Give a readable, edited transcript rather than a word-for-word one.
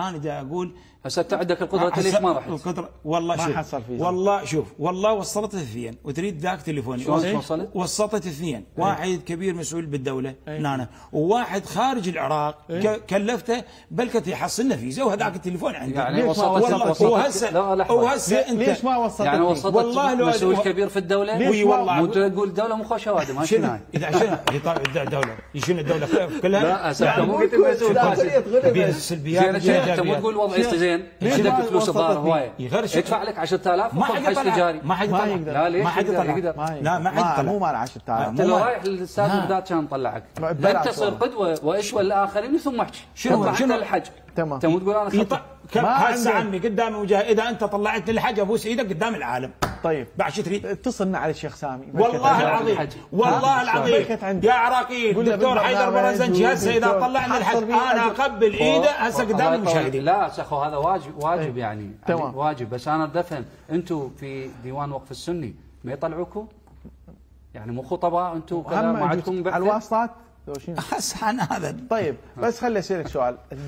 انا جاي اقول أستاذ عندك القدره ليش ما رحت؟ القدره والله ما حصل فيها والله شوف والله وصلت اثنين وتريد ذاك تليفوني وصلت؟ وصلت اثنين واحد كبير مسؤول بالدوله هنا وواحد خارج العراق كلفته بلكت يحصلنا فيزا وهذاك التليفون عندي يعني وصلت وهسه انت ليش ما وصلت؟ يعني وصلت مسؤول كبير في الدوله وتقول دوله مخ شوادم شنو اذا عشان يطالع الدوله شنو الدوله كلها لا أستاذ مو قلت المسؤول سلبيات انت مو تقول وضعي زين عندك فلوس الظاهر هوايه يدفع لك 10000 وتروح حج تجاري ما حد يطلع ما حد يطلع لا ما حد يطلع مو مال 10000 انت لو رايح للاستاذ بغداد كان طلعك انت صير قدوه واشوى للاخرين ثم احكي شنو الحج تمام انت مو تقول انا خطأ هسه عني قدامي وجهه اذا انت طلعتني الحج ابوس ايدك قدام العالم طيب بعد شو تريد؟ اتصلنا على الشيخ سامي والله العظيم والله العظيم يا عراقيين الدكتور حيدر البرزنجي هسه اذا طلعنا الحج انا اقبل ايده هسه قدام المشاهدين لا يا اخو هذا واجب يعني تمام واجب بس انا بدي افهم انتم في ديوان وقف السني ما يطلعوكم؟ يعني مو خطباء انتم كذا ما عندكم على الواسطات؟ احس عن هذا طيب بس خليني اسالك سؤال